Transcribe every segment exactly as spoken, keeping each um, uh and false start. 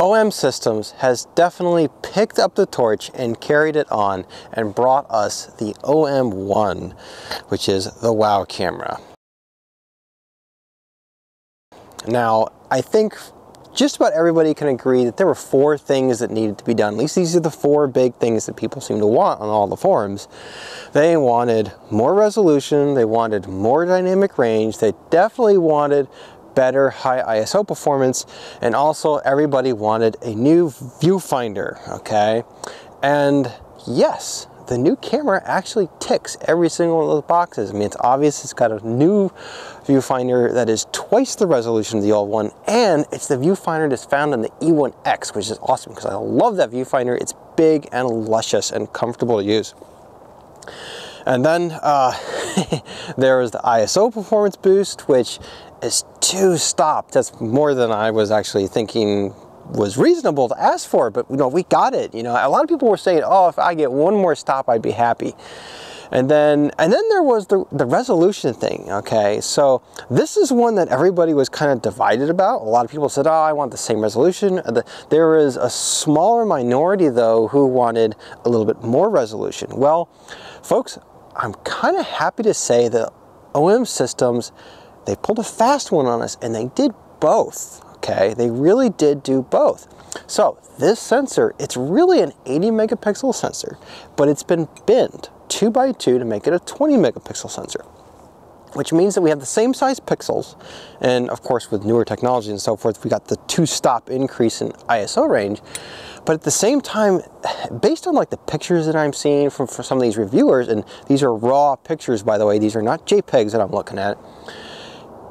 O M Systems has definitely picked up the torch and carried it on and brought us the O M one, which is the wow camera. Now, I think just about everybody can agree that there were four things that needed to be done. At least these are the four big things that people seem to want on all the forums. They wanted more resolution, they wanted more dynamic range, they definitely wanted better high I S O performance, and also everybody wanted a new viewfinder, okay? And yes, the new camera actually ticks every single one of those boxes. I mean, it's obvious it's got a new viewfinder that is twice the resolution of the old one, and it's the viewfinder that's found in the E one X, which is awesome because I love that viewfinder. It's big and luscious and comfortable to use. And then uh, there was the I S O performance boost, which is two stops. That's more than I was actually thinking was reasonable to ask for, but you know, we got it. You know, a lot of people were saying, oh, if I get one more stop, I'd be happy. And then, and then there was the, the resolution thing, okay? So this is one that everybody was kind of divided about. A lot of people said, oh, I want the same resolution. The, there is a smaller minority, though, who wanted a little bit more resolution. Well, folks, I'm kind of happy to say that O M Systems, they pulled a fast one on us, and they did both, okay? They really did do both. So this sensor, it's really an eighty megapixel sensor, but it's been binned two by two to make it a twenty megapixel sensor, which means that we have the same size pixels. And of course, with newer technology and so forth, we got the two stop increase in I S O range. But at the same time, based on like the pictures that I'm seeing from, from some of these reviewers, and these are raw pictures, by the way, these are not JPEGs that I'm looking at,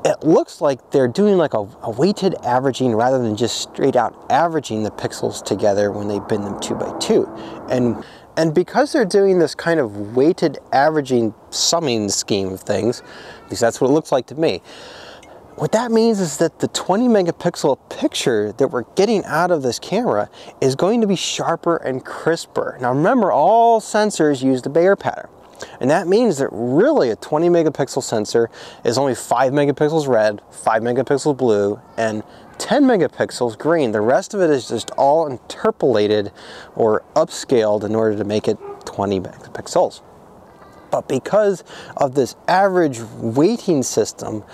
it looks like they're doing like a, a weighted averaging rather than just straight out averaging the pixels together when they bin them two by two. And And because they're doing this kind of weighted averaging summing scheme of things, because that's what it looks like to me, what that means is that the twenty megapixel picture that we're getting out of this camera is going to be sharper and crisper. Now remember, all sensors use the Bayer pattern. And that means that really a twenty megapixel sensor is only five megapixels red, five megapixels blue, and ten megapixels green. The rest of it is just all interpolated or upscaled in order to make it twenty megapixels. But because of this average weighting system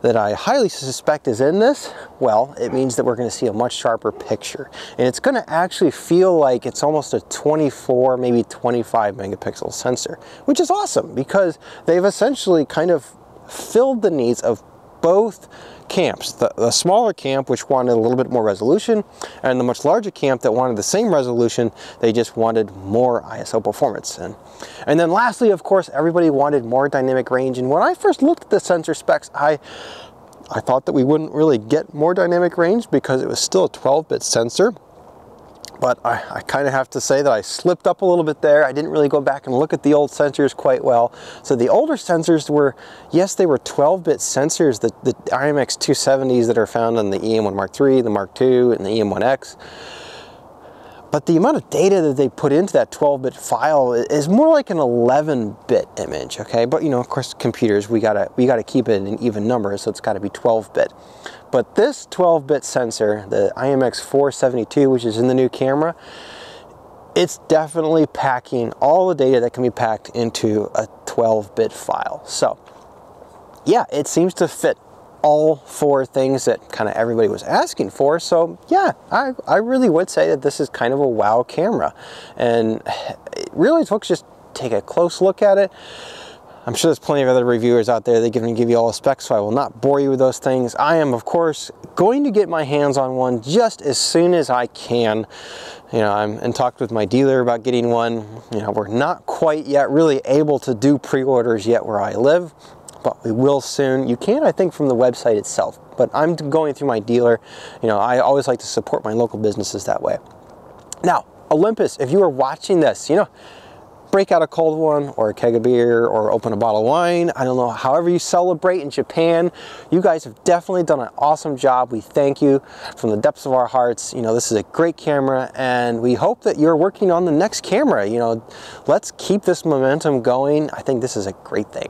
that I highly suspect is in this, well, it means that we're going to see a much sharper picture. And it's going to actually feel like it's almost a twenty-four, maybe twenty-five megapixel sensor, which is awesome because they've essentially kind of filled the needs of both camps, the, the smaller camp which wanted a little bit more resolution, and the much larger camp that wanted the same resolution, they just wanted more I S O performance. And, and then lastly, of course, everybody wanted more dynamic range. And when I first looked at the sensor specs, I, I thought that we wouldn't really get more dynamic range because it was still a twelve bit sensor. But I, I kind of have to say that I slipped up a little bit there. I didn't really go back and look at the old sensors quite well. So the older sensors were, yes, they were twelve bit sensors, the, the I M X two seventies that are found on the E M one Mark three, the Mark two, and the E M one X. But the amount of data that they put into that twelve bit file is more like an eleven bit image, okay? But you know, of course, computers, we gotta, we gotta keep it in an even number, so it's gotta be twelve bit. But this twelve bit sensor, the I M X four seventy-two, which is in the new camera, it's definitely packing all the data that can be packed into a twelve bit file. So yeah, it seems to fit all four things that kind of everybody was asking for. So yeah, I, I really would say that this is kind of a wow camera. And really, folks, just take a close look at it. I'm sure there's plenty of other reviewers out there that are going to give you all the specs, so I will not bore you with those things. I am, of course, going to get my hands on one just as soon as I can. You know, I'm in talk with my dealer about getting one. You know, we're not quite yet really able to do pre-orders yet where I live, but we will soon. You can, I think, from the website itself, but I'm going through my dealer. You know, I always like to support my local businesses that way. Now, Olympus, if you are watching this, you know, break out a cold one or a keg of beer or open a bottle of wine. I don't know, however you celebrate in Japan. You guys have definitely done an awesome job. We thank you from the depths of our hearts. You know, this is a great camera and we hope that you're working on the next camera. You know, let's keep this momentum going. I think this is a great thing.